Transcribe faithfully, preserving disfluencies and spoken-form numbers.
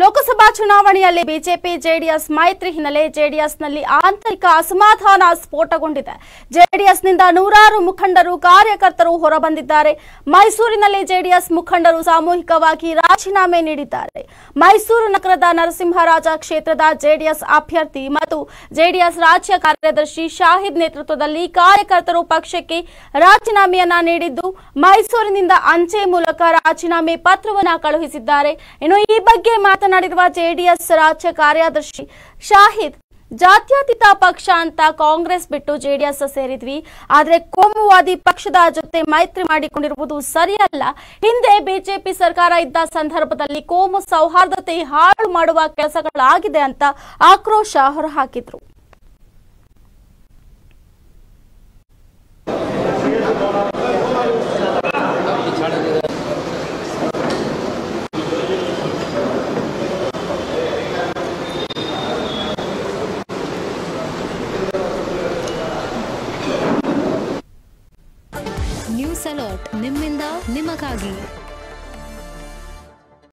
ಲೋಕಸಭಾ ಚುನಾವಣೆಯಲ್ಲಿ BJP JDS ಮೈತ್ರಿ ಹಿನ್ನೆಲೆ ಜೆಡಿಎಸ್ನಲ್ಲಿ ಆಂತರಿಕ ಅಸಮಾಧಾನ ಸ್ಫೋಟಗೊಂಡಿದೆ. ಜೆಡಿಎಸ್ನಿಂದ ನೂರಾರು ಮುಖಂಡರು ಕಾರ್ಯಕರ್ತರು ಹೊರಬಂದಿದ್ದಾರೆ. ಮೈಸೂರಿನಲ್ಲಿ ಜೆಡಿಎಸ್ ಮುಖಂಡರು ಸಾಮೂಹಿಕವಾಗಿ ರಾಜೀನಾಮೆ ನೀಡಿದ್ದಾರೆ. ಮೈಸೂರು ನಗರದ ನರಸಿಂಹರಾಜ ಕ್ಷೇತ್ರದ ಜೆಡಿಎಸ್ ಅಭ್ಯರ್ಥಿ ಮತ್ತು ಜೆಡಿಎಸ್ ರಾಜ್ಯ ಕಾರ್ಯದರ್ಶಿ ಶಾಹಿದ್ ನೇತೃತ್ವದಲ್ಲಿ ಕಾರ್ಯಕರ್ತರು ಪಕ್ಷಕ್ಕೆ ರಾಜೀನಾಮೆಯನ್ನ ನೀಡಿದ್ದು, ಮೈಸೂರಿನಿಂದ ಅಂಚೆ ಮೂಲಕ ರಾಜೀನಾಮೆ ಪತ್ರವನ್ನು ಕಳುಹಿಸಿದ್ದಾರೆ. ಇನ್ನು ಈ ಬಗ್ಗೆ जेडीएस राज्य कार्यदर्शी शाहिद जात्यातीत पक्ष अंत कांग्रेस बिट्टु जेडीएस सेरिद्वी. आदरे कोमुवादी पक्षद जोते मैत्री माडिकोंडिरुवुदु सरियल्ल. हिंदे बीजेपी सरकार इद्द संदर्भदल्ली कोमु सौहार्दते हाळु माडुव केलसगळागिदे अंत आक्रोश होरहाकिदरु. ನ್ಯೂಸ್ ಅಲರ್ಟ್ ನಿಮ್ಮಿಂದ ನಿಮಗಾಗಿ.